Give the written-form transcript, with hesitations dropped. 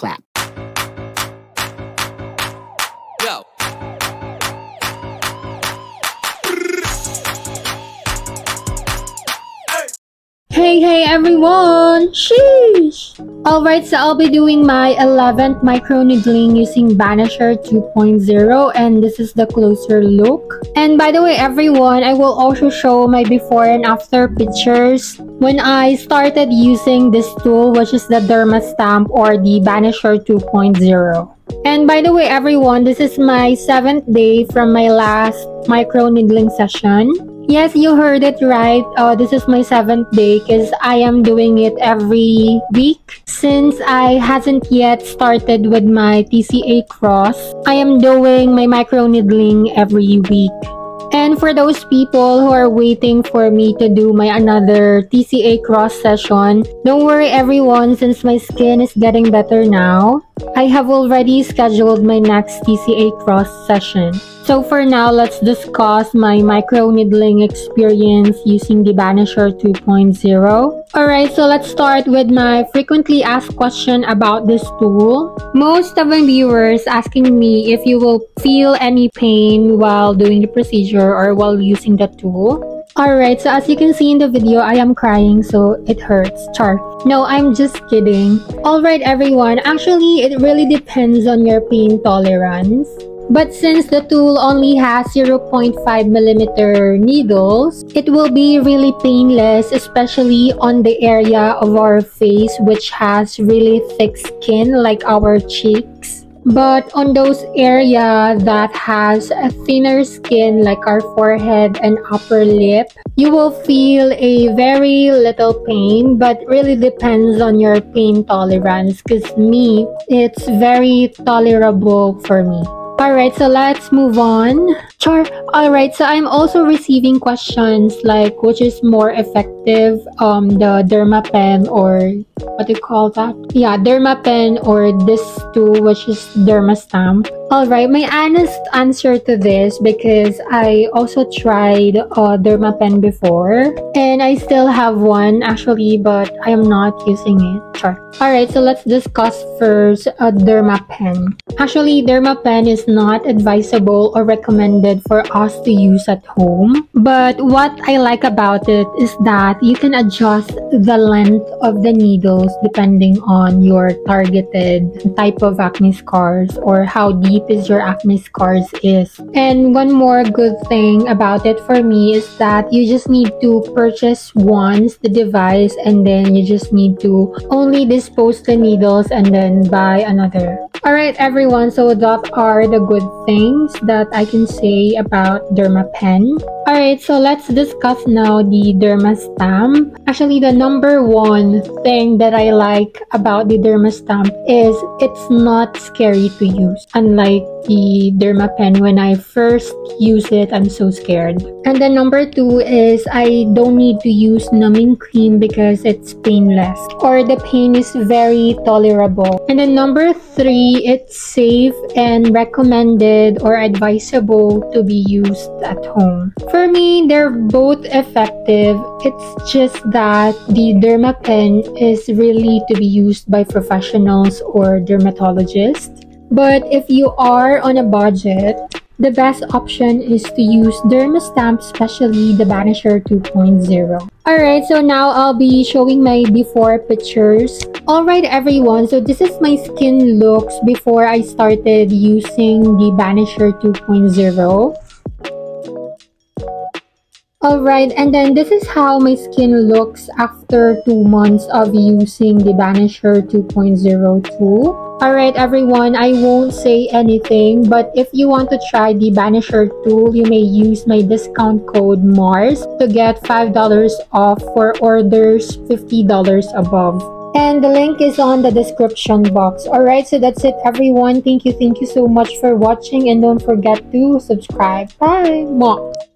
clap. Yo. Hey everyone! Sheesh! Alright, so I'll be doing my 11th micro needling using Banisher 2.0, and this is the closer look. And by the way everyone, I will also show my before and after pictures when I started using this tool, which is the Dermastamp or the Banisher 2.0. And by the way everyone, this is my 7th day from my last micro needling session. Yes, you heard it right. This is my 7th day because I am doing it every week since I hasn't yet started with my TCA cross. I am doing my micro needling every week. And for those people who are waiting for me to do my another TCA cross session, don't worry everyone, since my skin is getting better now, I have already scheduled my next TCA cross session. So for now, let's discuss my micro needling experience using the Banisher 2.0. Alright, so let's start with my frequently asked question about this tool. Most of my viewers asking me if you will feel any pain while doing the procedure or while using the tool. Alright, so as you can see in the video, I am crying, so it hurts. Char. No, I'm just kidding. Alright everyone, actually it really depends on your pain tolerance. But since the tool only has 0.5mm needles, it will be really painless, especially on the area of our face which has really thick skin like our cheeks. But on those areas that has a thinner skin like our forehead and upper lip, you will feel a very little pain, but really depends on your pain tolerance, because me, it's very tolerable for me. Alright, so let's move on. Char. Alright, so I'm also receiving questions like which is more effective, the Dermapen or what do you call that? Yeah, Dermapen or this tool, which is Dermastamp. Alright, my honest answer to this, because I also tried Dermapen before and I still have one actually, but I am not using it. Char. Alright, so let's discuss first Dermapen. Actually, Dermapen is not advisable or recommended for us to use at home, but what I like about it is that you can adjust the length of the needles depending on your targeted type of acne scars or how deep is your acne scars is. And one more good thing about it for me is that you just need to purchase once the device, and then you just need to only dispose the needles and then buy another. Alright everyone, so that are the good things that I can say about Dermapen. Alright, so let's discuss now the Dermastamp. Actually, the #1 thing that I like about the Dermastamp is it's not scary to use. Unlike the Dermapen, when I first use it, I'm so scared. And then #2 is I don't need to use numbing cream because it's painless, or the pain is very tolerable. And then #3, it's safe and recommended or advisable to be used at home. For me, they're both effective. It's just that the Dermapen is really to be used by professionals or dermatologists. But if you are on a budget, the best option is to use Dermastamp, especially the Banisher 2.0. Alright, so now I'll be showing my before pictures. Alright everyone, so this is my skin looks before I started using the Banisher 2.0. Alright, and then this is how my skin looks after 2 months of using the Banisher 2.0 tool. Alright everyone, I won't say anything, but if you want to try the Banisher tool, you may use my discount code MARS to get $5 off for orders $50 above. And the link is on the description box. Alright, so that's it everyone. Thank you so much for watching, and don't forget to subscribe. Bye! Mwah.